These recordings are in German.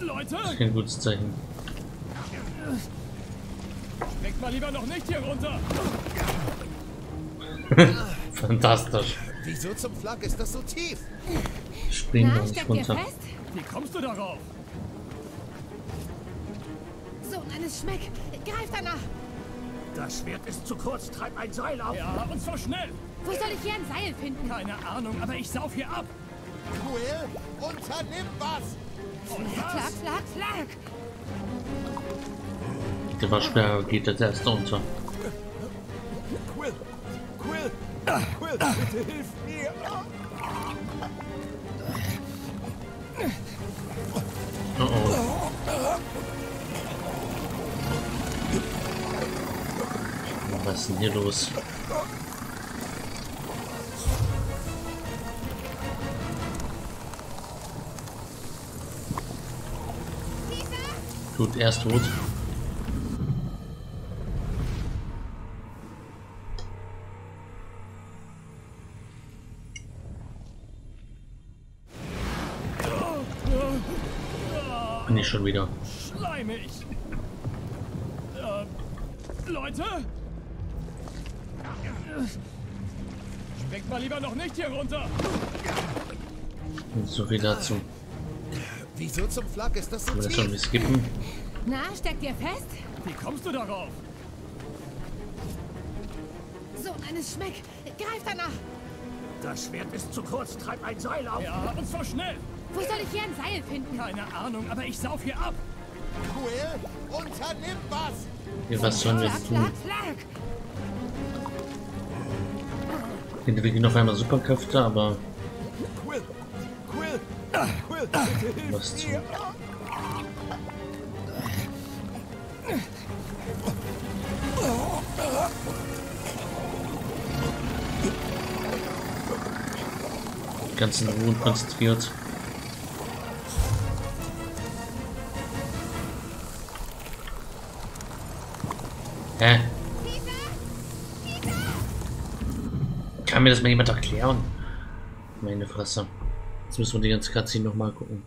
Leute! Kein gutes Zeichen. Denkt mal lieber noch nicht hier runter! Fantastisch. Wieso zum Flak ist das so tief? Spring doch nicht runter. Wie kommst du darauf? So eines Schmeck. Greif danach. Das Schwert ist zu kurz. Treib ein Seil auf. Ja, und zwar schnell. Wo soll ich hier ein Seil finden? Keine Ahnung, aber ich sauf hier ab. Quill, unternimm was. Und Flak, Flak, Flak. Der Waschbär geht jetzt erst unter. Quill. Quill, bitte hilf mir! Oh oh. Was ist denn hier los? Gut, er ist tot. Nicht schon wieder. Schleimig. Leute? Springt mal lieber noch nicht hier runter. Und so viel dazu. Wieso zum Flak ist das so tief? Schon, wir skippen. Na, steckt ihr fest? Wie kommst du darauf? So eines Schmeck. Greif danach. Das Schwert ist zu kurz. Treib ein Seil auf. Ja, und zwar schnell. Wo soll ich hier ein Seil finden? Keine Ahnung, aber ich sauf hier ab. Quill, unternimm was! Ja, was sollen wir tun? Ich entwickle auf einmal Superkräfte, aber... Quill, was tun? Ganz in Ruhe und konzentriert. Hä? Kann mir das mal jemand erklären? Meine Fresse. Jetzt müssen wir die ganze Katze noch mal gucken.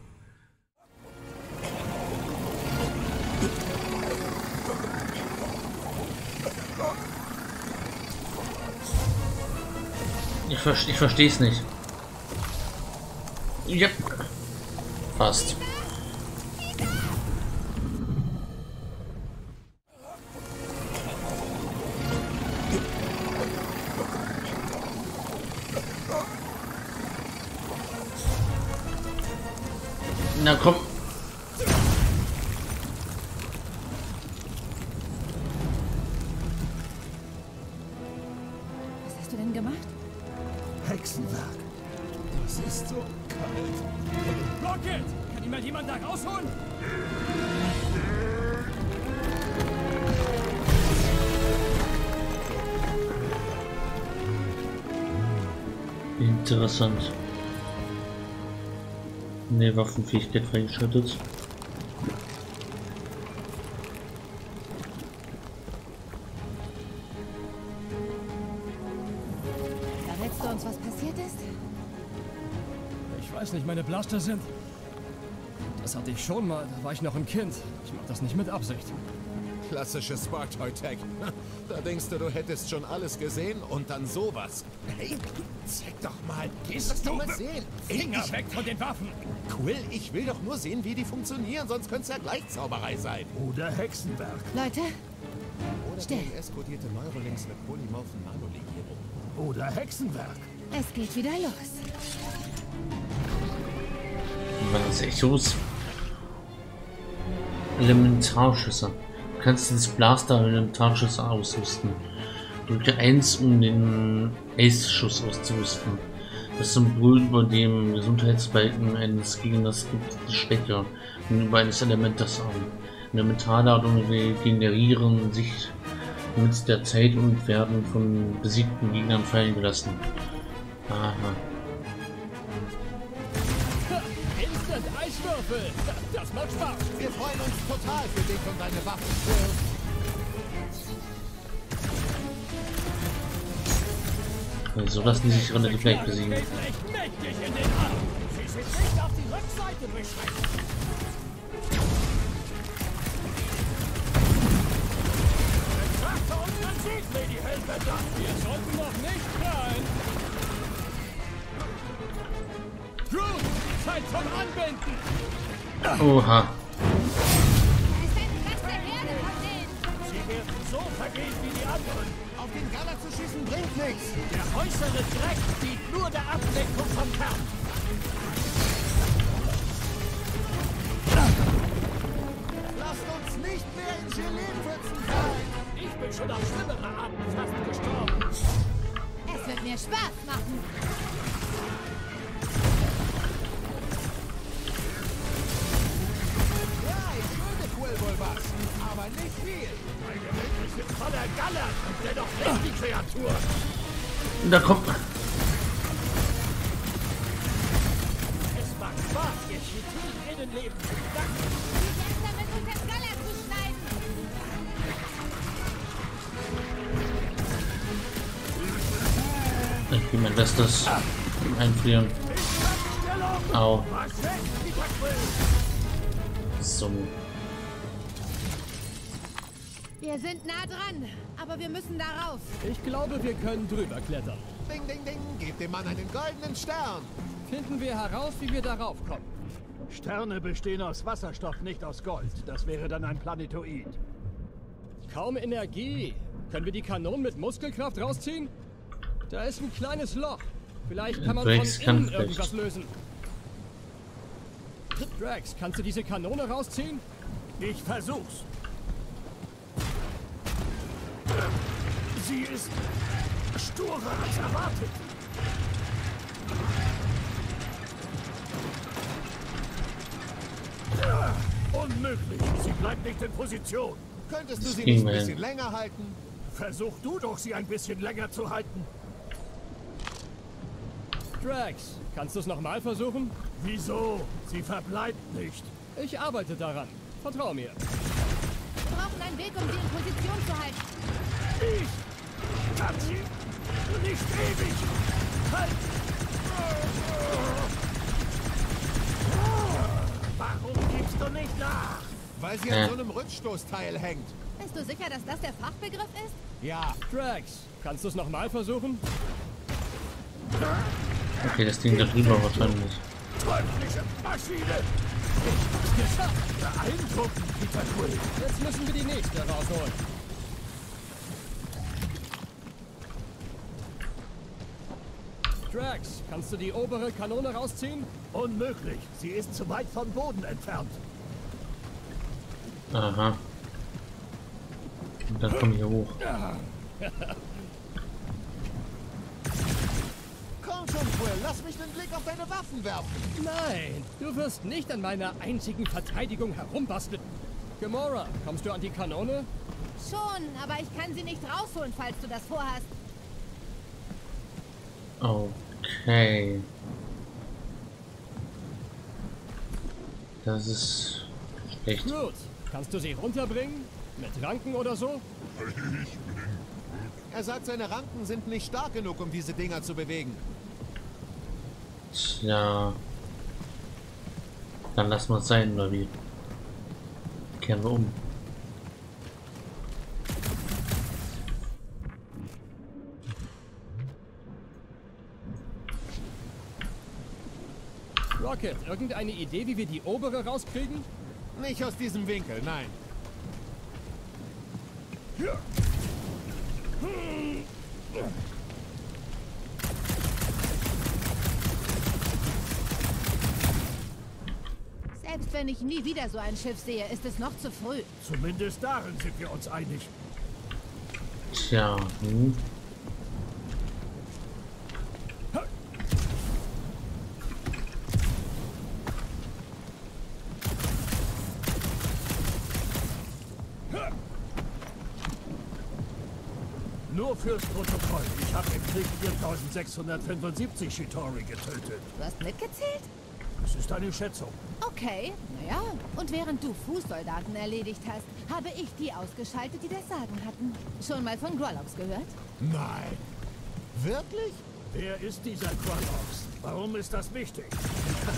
Ich verstehe es nicht. Ja. Passt. Na komm. Was hast du denn gemacht? Hexenwerk. Das ist so kalt. Rocket! Kann jemand da rausholen? Interessant. Ne, Waffenfähigkeit freigeschaltet. Verrätst du uns, was passiert ist? Ich weiß nicht, meine Blaster sind... Das hatte ich schon mal, da war ich noch ein Kind. Ich mach das nicht mit Absicht. Klassisches Spartoy-Tag. Da denkst du, du hättest schon alles gesehen und dann sowas. Hey, zeig doch mal. Gehst du mal sehen? Finger weg von den Waffen. Quill, ich will doch nur sehen, wie die funktionieren, sonst könnte es ja gleich Zauberei sein. Oder Hexenwerk. Leute, oder still. Explodierte Neurolinks mit polymorphen Nanolegierung. Oder Hexenwerk. Es geht wieder los. Was ist echt los? Elementarschüsse. Du kannst das Blaster mit einem Tarnschuss ausrüsten. Drücke 1, um den Ace-Schuss auszurüsten. Das Symbol über dem Gesundheitsbalken eines Gegners gibt die Schwäche und über eines Elementes an. Elementarladungen regenerieren sich mit der Zeit und werden von besiegten Gegnern fallen gelassen. Aha. Eiswürfel! Das macht Spaß! Wir freuen uns total für dich und deine Waffen. Also lassen sie sich relativ leicht besiegen. Sie sind nicht auf die Rückseite beschränkt. Lady Hellbender, wir sollten noch nicht rein. Groot, Zeit zum Anwenden. Oha. Da ist eine ganze Herde von denen. Sie werden so vergehen wie die anderen. Auf den Gala zu schießen bringt nichts. Der äußere Dreck dient nur der Ablenkung vom Kampf. Lasst uns nicht mehr in Gelee-Pfützen fallen. Ich bin schon auf schlimmere Arten fast gestorben. Es wird mir Spaß machen. Ja, ich schulde Quill wohl was, aber nicht viel. Mein Gewicht ist voller Galle, dennoch nicht die Kreatur. Da kommt man. Es macht Spaß, ihr Chitauri-Innenleben. Danke. Wie man lässt das einfrieren. Au. So. Wir sind nah dran, aber wir müssen da raus. Ich glaube, wir können drüber klettern. Ding, ding, ding. Gebt dem Mann einen goldenen Stern. Finden wir heraus, wie wir darauf kommen. Sterne bestehen aus Wasserstoff, nicht aus Gold. Das wäre dann ein Planetoid. Kaum Energie. Können wir die Kanonen mit Muskelkraft rausziehen? Da ist ein kleines Loch. Vielleicht kann man von innen irgendwas lösen. Drax, kannst du diese Kanone rausziehen? Ich versuch's. Sie ist sturer als erwartet. Unmöglich. Sie bleibt nicht in Position. Könntest du sie nicht ein bisschen länger halten? Versuch du doch, sie ein bisschen länger zu halten. Drax, kannst du es nochmal versuchen? Wieso? Sie verbleibt nicht. Ich arbeite daran. Vertrau mir. Wir brauchen einen Weg, um sie in Position zu halten. Ich kann sie nicht ewig halten. Warum gibst du nicht nach? Weil sie an so einem Rückstoßteil hängt. Bist du sicher, dass das der Fachbegriff ist? Ja. Drax, kannst du es nochmal versuchen? Okay, das Ding da drüber wahrscheinlich. Teuflische Maschine! Beeindruckend, Peter Quill. Jetzt müssen wir die nächste rausholen. Drax, kannst du die obere Kanone rausziehen? Unmöglich. Sie ist zu weit vom Boden entfernt. Aha. Und dann komme ich hier hoch. Lass mich den Blick auf deine Waffen werfen. Nein, du wirst nicht an meiner einzigen Verteidigung herumbasteln. Gamora, kommst du an die Kanone? Schon, aber ich kann sie nicht rausholen, falls du das vorhast. Okay. Das ist schlecht. Gut, kannst du sie runterbringen? Mit Ranken oder so? Er sagt, seine Ranken sind nicht stark genug, um diese Dinger zu bewegen. Tja. Dann lassen wir es sein, oder wie? Kehren wir um. Rocket, irgendeine Idee, wie wir die obere rauskriegen? Nicht aus diesem Winkel, nein. Ja. Selbst wenn ich nie wieder so ein Schiff sehe, ist es noch zu früh. Zumindest darin sind wir uns einig. Tja. Nur fürs Protokoll. Ich habe im Krieg 4675 Chitauri getötet. Du hast mitgezählt? Das ist eine Schätzung. Okay, naja. Und während du Fußsoldaten erledigt hast, habe ich die ausgeschaltet, die das Sagen hatten. Schon mal von Grollox gehört? Nein. Wirklich? Wer ist dieser Grollox? Warum ist das wichtig?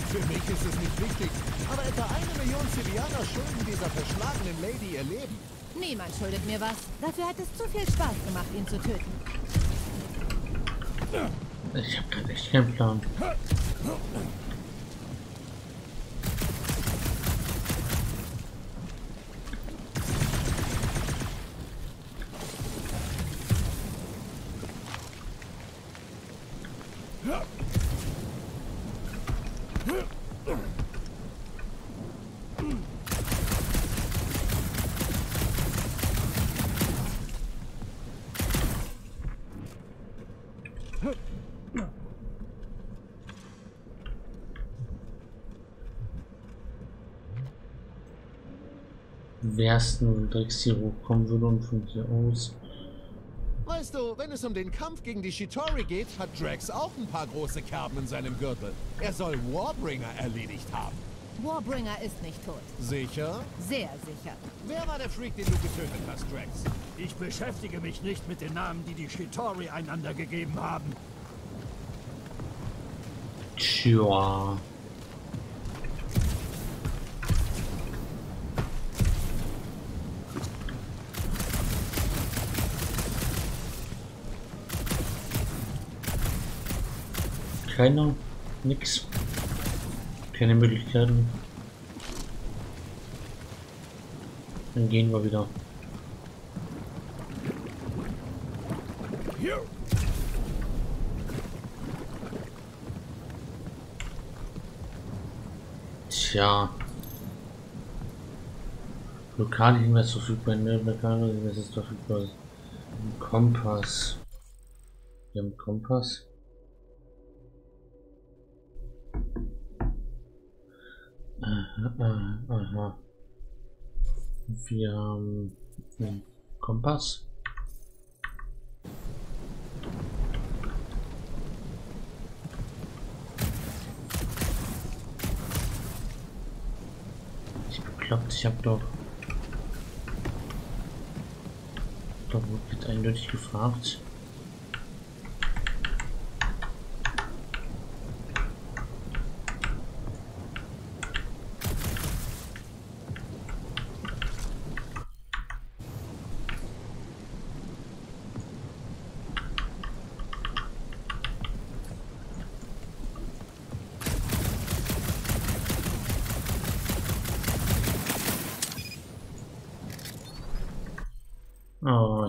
Für mich ist es nicht wichtig. Aber etwa 1 Million Zilianer schulden dieser verschlagenen Lady ihr Leben. Niemand schuldet mir was. Dafür hat es zu viel Spaß gemacht, ihn zu töten. Ich hab grad echt keinen Plan. Wenn Drax hier hochkommen würde und von hier aus. Weißt du, wenn es um den Kampf gegen die Chitauri geht, hat Drax auch ein paar große Kerben in seinem Gürtel. Er soll Warbringer erledigt haben. Warbringer ist nicht tot. Sicher? Sehr sicher. Wer war der Freak, den du getötet hast, Drax? Ich beschäftige mich nicht mit den Namen, die die Chitauri einander gegeben haben. Tja. Keiner, nix, keine Möglichkeiten. Dann gehen wir wieder. Tja. Lokale Hinweis verfügbar, ne? Lokale Hinweis ist verfügbar. Ein Kompass. Wir haben einen Kompass. Aha. Wir haben einen Kompass. Ich bin bekloppt, ich habe doch Rocket eindeutig gefragt.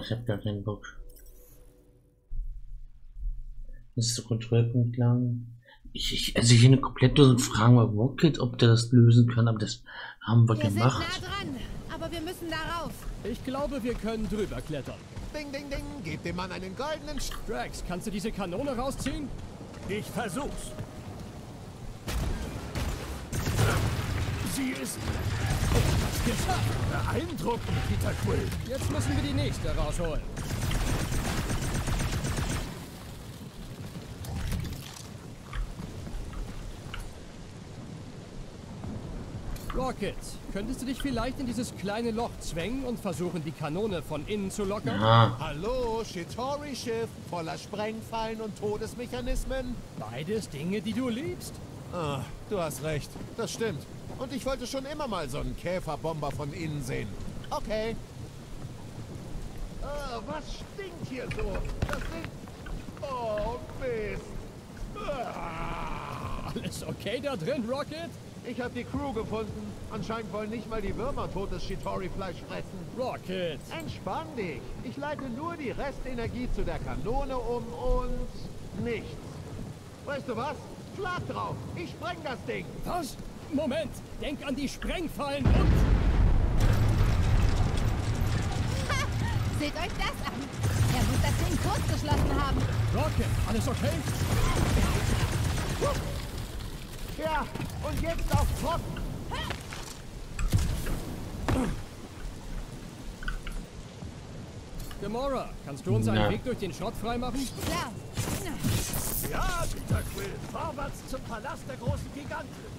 Ich hab gar keinen Bock. Das ist der Kontrollpunkt lang. Also hier eine komplett dosen Fragen bei Rocket, ob der das lösen kann, aber das haben wir gemacht. Wir sind nah dran, aber wir müssen darauf. Ich glaube, wir können drüber klettern. Ding, ding, ding, gebt dem Mann einen goldenen Drax. Kannst du diese Kanone rausziehen? Ich versuch's. Sie ist... Beeindruckend, Peter Quill. Jetzt müssen wir die nächste rausholen. Rocket, könntest du dich vielleicht in dieses kleine Loch zwängen und versuchen, die Kanone von innen zu lockern? Ja. Hallo, Chitauri-Schiff, voller Sprengfallen und Todesmechanismen. Beides Dinge, die du liebst. Ah, du hast recht. Das stimmt. Und ich wollte schon immer mal so einen Käferbomber von innen sehen. Okay. Ah, was stinkt hier so? Das stinkt... Oh, Mist. Ah. Alles okay da drin, Rocket? Ich habe die Crew gefunden. Anscheinend wollen nicht mal die Würmer totes Chitauri-Fleisch fressen. Rocket! Entspann dich. Ich leite nur die Restenergie zu der Kanone um und... nichts. Weißt du was? Schlag drauf! Ich spreng das Ding! Was? Moment! Denk an die Sprengfallen und... Ha! Seht euch das an! Er muss das Ding kurzgeschlossen haben! Rocket, alles okay? Ja, und jetzt auf Trocken! Gamora, kannst du uns einen Weg durch den Schrott freimachen? Klar! Ja, Peter Quill, vorwärts zum Palast der großen Giganten.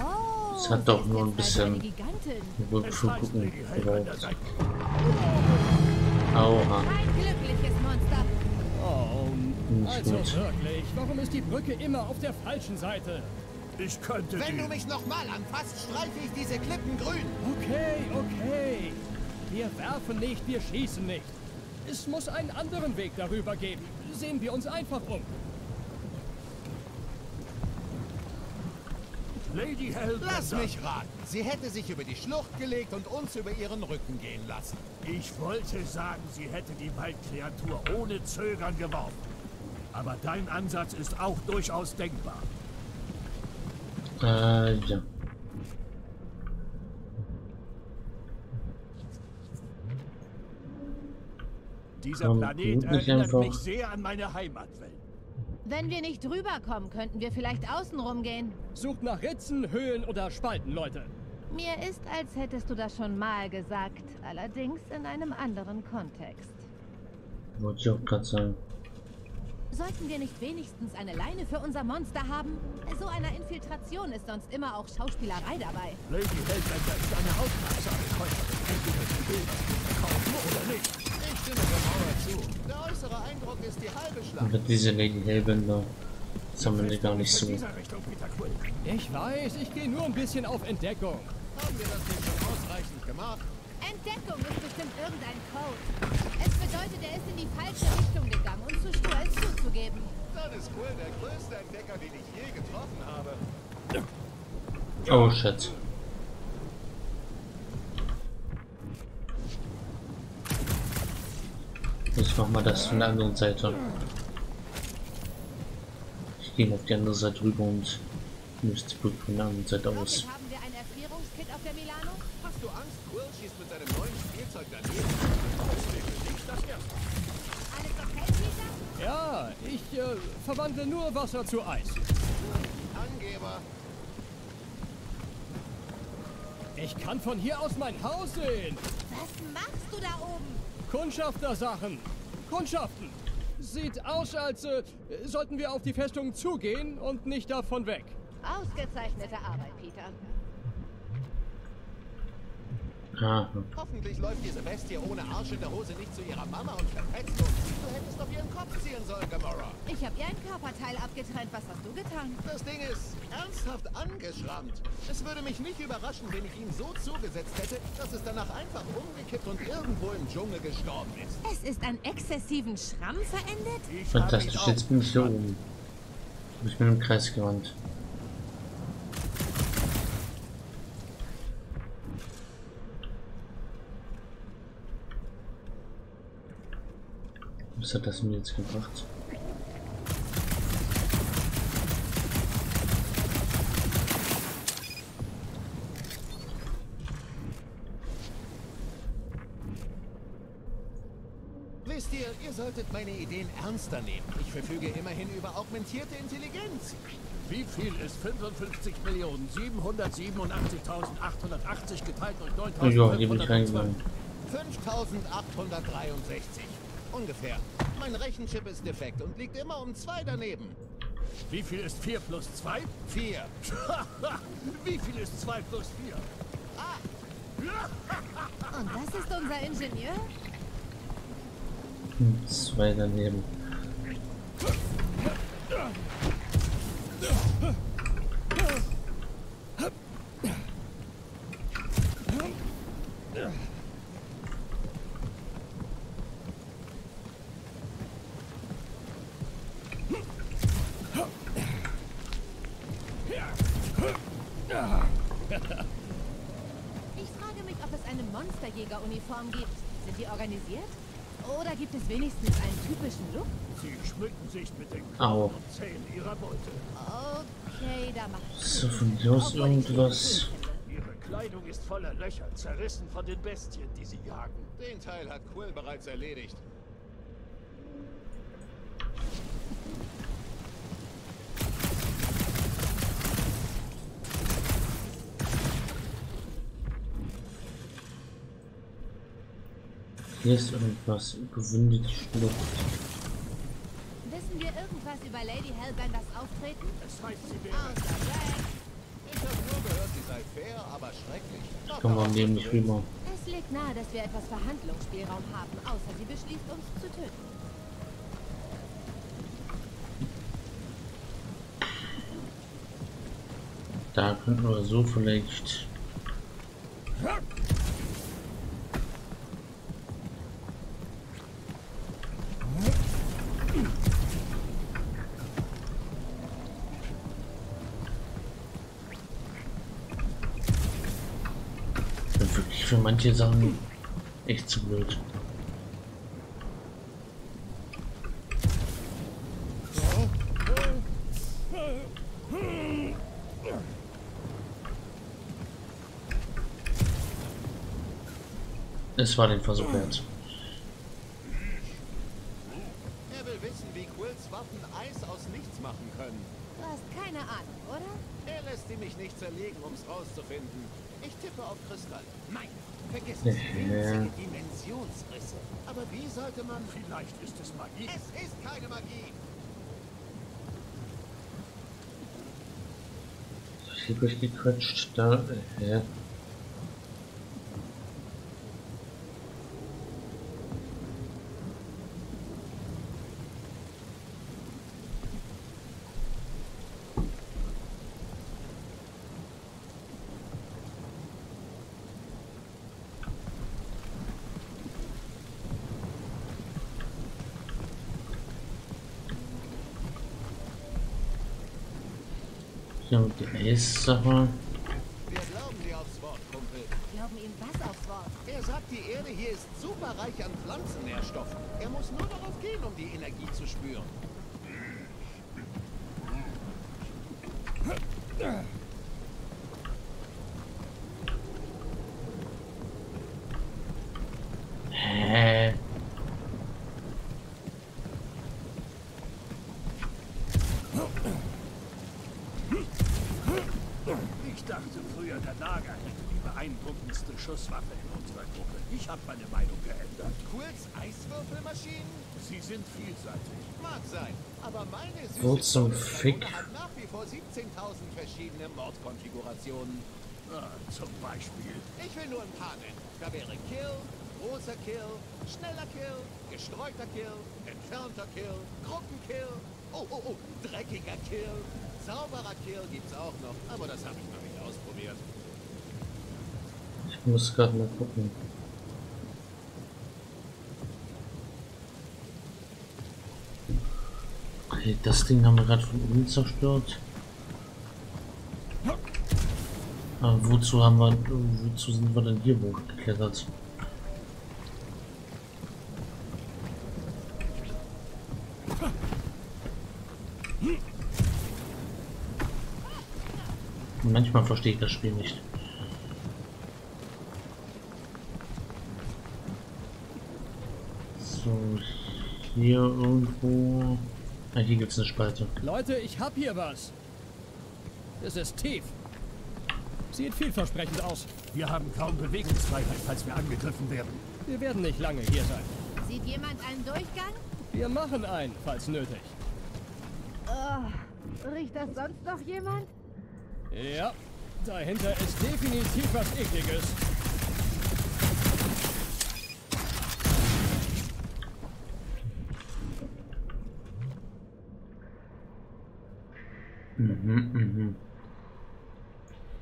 Oh, es hat doch nur ein bisschen gucken gebraucht. Aua. Ein glückliches Monster. Oh, also wirklich, warum ist die Brücke immer auf der falschen Seite? Ich könnte... Wenn du mich nochmal anfasst, streife ich diese Klippen grün. Okay, okay. Wir werfen nicht, wir schießen nicht. Es muss einen anderen Weg darüber geben. Sehen wir uns einfach um. Lady Hellbender. Lass mich raten. Sie hätte sich über die Schlucht gelegt und uns über ihren Rücken gehen lassen. Ich wollte sagen, sie hätte die Waldkreatur ohne Zögern geworfen. Aber dein Ansatz ist auch durchaus denkbar. Ja. Dieser Planet erinnert mich sehr an meine Heimatwelt. Wenn wir nicht rüberkommen, könnten wir vielleicht außenrum gehen. Sucht nach Ritzen, Höhlen oder Spalten, Leute. Mir ist, als hättest du das schon mal gesagt. Allerdings in einem anderen Kontext. Wollte ich auch gerade sagen. Sollten wir nicht wenigstens eine Leine für unser Monster haben? So einer Infiltration ist sonst immer auch Schauspielerei dabei. Lady Hellbender ist eine aufmerksame Käuferin. Entweder sie will, was wir verkaufen oder nicht. Ich stimme Gamora zu. Der äußere Eindruck ist die halbe Schlacht. Aber diese Lady Hellbender sammeln wir gar nicht so. Ich weiß, ich gehe nur ein bisschen auf Entdeckung. Haben wir das nicht schon ausreichend gemacht? Entdeckung ist bestimmt irgendein Code. Es bedeutet, er ist in die falsche Richtung gegangen und zu stur es zuzugeben. Dann ist Quill der größte Entdecker, den ich je getroffen habe. Oh, shit. Ich mach mal das von der anderen Seite. Ich gehe auf die andere Seite rüber und müsste von der anderen Seite aus. Hast du Angst, Quill schießt mit seinem neuen Spielzeug daneben? Alles okay, Peter? Ja, ich verwandle nur Wasser zu Eis. Angeber. Ich kann von hier aus mein Haus sehen. Was machst du da oben? Kundschaftersachen. Kundschaften. Sieht aus, als sollten wir auf die Festung zugehen und nicht davon weg. Ausgezeichnete Arbeit, Peter. Aha. Hoffentlich läuft diese Bestie ohne Arsch in der Hose nicht zu ihrer Mama und verpetzt uns. Du hättest auf ihren Kopf zielen sollen, Gamora. Ich habe ihr ein Körperteil abgetrennt. Was hast du getan? Das Ding ist ernsthaft angeschrammt. Es würde mich nicht überraschen, wenn ich ihm so zugesetzt hätte, dass es danach einfach umgekippt und irgendwo im Dschungel gestorben ist. Es ist an exzessiven Schramm verendet? Fantastisch, jetzt bin ich hier oben. Ich bin im Kreis gerannt. Was hat das mir jetzt gebracht? Wisst ihr, ihr solltet meine Ideen ernster nehmen. Ich verfüge immerhin über augmentierte Intelligenz. Wie viel ist 55.787.880 geteilt durch 9.563? 5.863. Ungefähr. Mein Rechenchip ist defekt und liegt immer um 2 daneben. Wie viel ist 4 plus 2? 4. Wie viel ist 2 plus 4? Ah. Und das ist unser Ingenieur? 2 daneben. Monsterjägeruniform gibt. Sind die organisiert? Oder gibt es wenigstens einen typischen Look? Sie schmücken sich mit den Knochen und Zähnen ihrer Beute. Okay, da macht es. So von dir aus irgendwas. Ihre Kleidung ist voller Löcher, zerrissen von den Bestien, die sie jagen. Den Teil hat Quill bereits erledigt. Hier ist irgendwas, gewündete Schlucht. Wissen wir irgendwas über Lady Hellbenders Auftreten? Das heißt, sie wäre... Ich habe nur gehört, sie sei fair, aber schrecklich. Ich komme am Leben nicht rüber. Es liegt nahe, dass wir etwas Verhandlungsspielraum haben, außer sie beschließt, uns zu töten. Da könnten wir so vielleicht... wirklich für manche Sachen echt zu blöd. Es war den Versuch wert. Er will wissen, wie Quills Waffen Eis aus nichts machen können. Du hast keine Ahnung, oder? Er lässt sie mich nicht zerlegen, um es rauszufinden. Ich tippe auf Kristall. Nein, vergiss es. Winzige Dimensionsrisse. Aber wie sollte man... Vielleicht ist es Magie. Es ist keine Magie. Ich hab euch gequatscht. Da... Ja. Ja, mit der Eissache. Wir glauben dir aufs Wort, Kumpel. Glauben ihm was aufs Wort? Er sagt, die Erde hier ist super reich an Pflanzennährstoffen. Er muss nur darauf gehen, um die Energie zu spüren. Schusswaffe in unserer Gruppe. Ich habe meine Meinung geändert. Quills Eiswürfelmaschinen? Sie sind vielseitig. Mag sein, aber meine Süße zum Fick hat nach wie vor 17.000 verschiedene Mordkonfigurationen. Ah, zum Beispiel. Ich will nur ein paar nennen. Da wäre Kill, großer Kill, schneller Kill, gestreuter Kill, entfernter Kill, Gruppenkill, dreckiger Kill, sauberer Kill gibt's auch noch, aber das habe ich noch nicht ausprobiert. Ich muss gerade mal gucken. Okay, das Ding haben wir gerade von oben zerstört. Aber wozu sind wir denn hier hochgeklettert? Manchmal verstehe ich das Spiel nicht. Hier irgendwo. Ah, hier gibt es eine Spalte. Leute, ich hab hier was. Es ist tief. Sieht vielversprechend aus. Wir haben kaum Bewegungsfreiheit, falls wir angegriffen werden. Wir werden nicht lange hier sein. Sieht jemand einen Durchgang? Wir machen einen, falls nötig. Oh, riecht das sonst noch jemand? Ja, dahinter ist definitiv was Ekliges.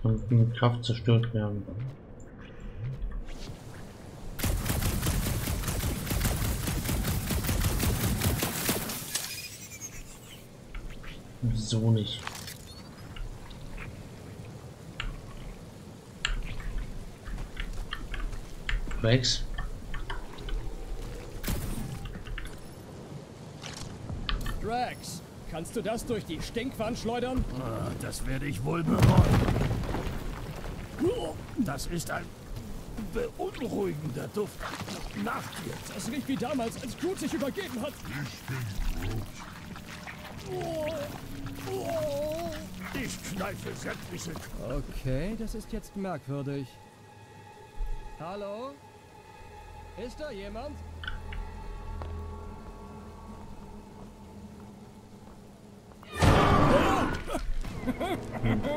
Und mit Kraft zerstört werden. So nicht. Drax. Drax. Kannst du das durch die Stinkwand schleudern? Ah, das werde ich wohl bereuen. Das ist ein beunruhigender Duft. Nach dir. Das riecht wie damals, als Groot sich übergeben hat. Ich bin Groot. Ich kneife sämtliche. Okay, das ist jetzt merkwürdig. Hallo? Ist da jemand?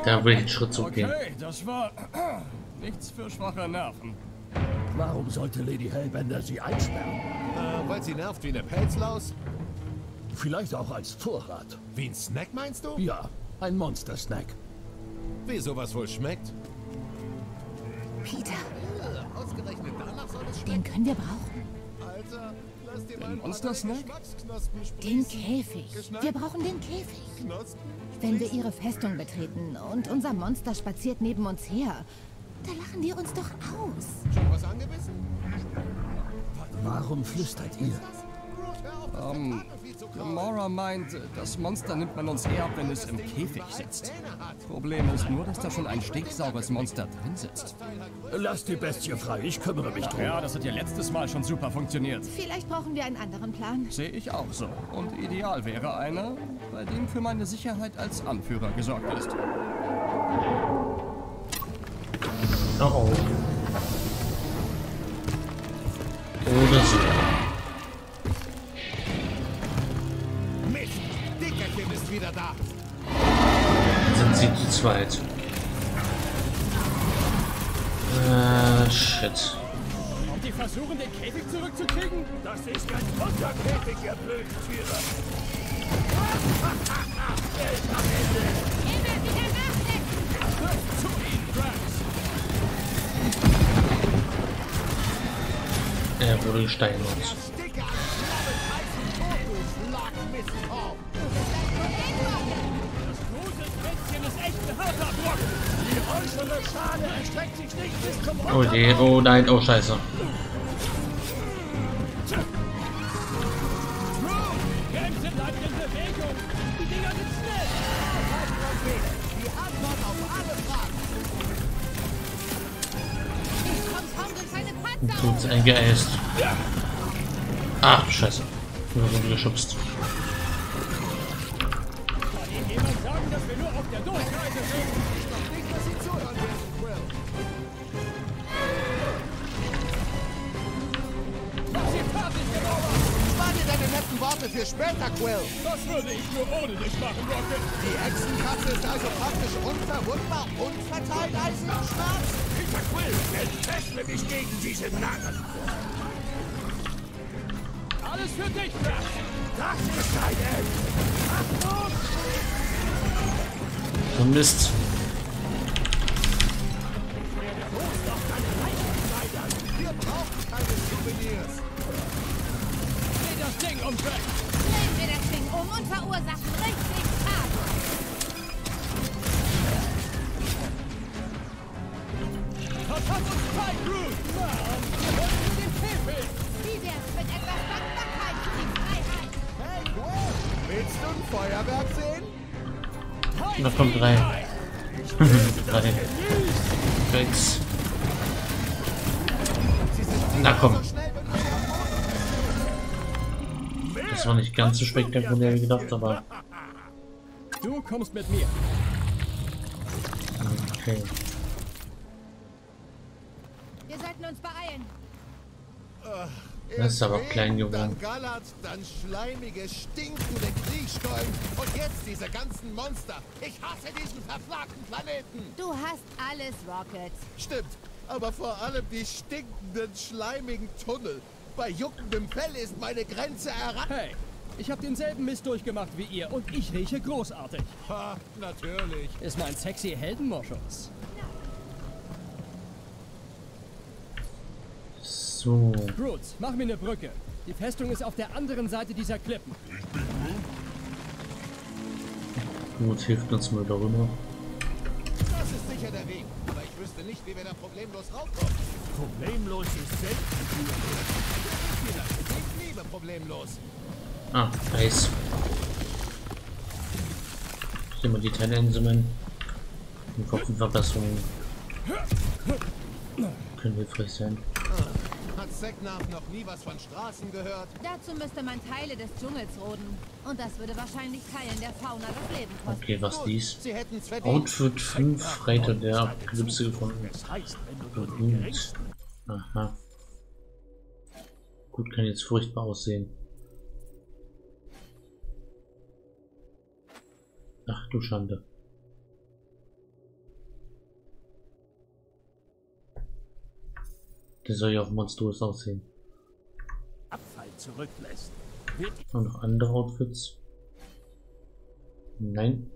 Da will ich einen Schritt zurückgehen. Okay, das war nichts für schwache Nerven. Warum sollte Lady Hellbender sie einsperren? Weil sie nervt wie eine Pelzlaus? Vielleicht auch als Vorrat. Wie ein Snack meinst du? Ja, ein Monster-Snack. Wie sowas wohl schmeckt? Peter. Ausgerechnet danach soll es schmecken. Den können wir brauchen. Alter. Den Monster-Snack? Den Käfig. Wir brauchen den Käfig. Wenn wir ihre Festung betreten und unser Monster spaziert neben uns her, Da lachen wir uns doch aus. Schon was angebissen? Warum flüstert ihr? Gamora meint, das Monster nimmt man uns eher ab, wenn es im Käfig sitzt. Problem ist nur, dass da schon ein stinksaures Monster drin sitzt. Lass die Bestie frei, ich kümmere mich drum. Ja, das hat ja letztes Mal schon super funktioniert. Vielleicht brauchen wir einen anderen Plan. Sehe ich auch so. Und ideal wäre einer, bei dem für meine Sicherheit als Anführer gesorgt ist. Oh. Oder so. Wieder da. Sind sie zu zweit? Shit. Und die versuchen, den Käfig zurückzukriegen? Das ist ein Unterkäfig, ihr blöden Tiere. Er ist am Ende. Immer wieder warten. Zu ihm, Drax. Er wurde gesteinigt. Oh je, oh nein, oh scheiße. Tut's eingeeist. Ach, scheiße. Wir wurden geschubst. Für später, Quill. Das würde ich nur ohne dich machen, Rocket. Die Echsenkatze ist also praktisch unverwundbar und verteilt Eisenschmerz. Peter Quill, entfessle mich gegen diese Narren. Alles für dich, Drax. Das ist dein End. Achtung! So Mist. Ich werde groß auf deine Leichen kleidern. Wir brauchen keine Souvenirs. Das Ding um. Drehen wir das Ding um und verursachen richtig Schaden. Verpass uns zwei Groot! Und den Käfig! Wie wär's mit etwas Dankbarkeit für die Freiheit? Hey, Groot! Willst du ein Feuerwerk sehen? Da kommt rein. Drei. Na komm. Das war nicht ganz so spektakulär wie gedacht, aber. Du kommst mit mir. Okay. Wir sollten uns beeilen. Das ist aber klein geworden. Dann schleimige, stinkende Kriechstollen und jetzt diese ganzen Monster. Ich hasse diesen verflagten Planeten. Du hast alles, Rocket. Stimmt, aber vor allem die stinkenden, schleimigen Tunnel. Bei juckendem Fell ist meine Grenze erreicht. Hey, ich habe denselben Mist durchgemacht wie ihr und ich rieche großartig. Ha, natürlich. Ist mein sexy Heldenmoschus. So. Groot, mach mir eine Brücke. Die Festung ist auf der anderen Seite dieser Klippen. Groot hilft uns mal darüber. Das ist sicher der Weg, aber ich wüsste nicht, wie wir da problemlos raufkommen. Problemlos ist selten. Ich liebe problemlos. Ah, nice. Sind wir die Teile einsammeln? Und Kopfverbesserungen können hilfreich sein. Hat Seknav noch nie was von Straßen gehört? Dazu müsste man Teile des Dschungels roden. Und das würde wahrscheinlich Teilen der Fauna das Leben kosten. Okay, was dies? Outfit 5, Reiter der Apokalypse gefunden. Gut. Aha. Gut, kann jetzt furchtbar aussehen. Ach du Schande. Der soll ja auch monströs aussehen. Abfall zurücklässt. Und noch andere Outfits? Nein.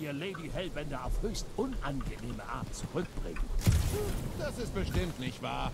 Ihr Lady Hellbender auf höchst unangenehme Art zurückbringen. Das ist bestimmt nicht wahr.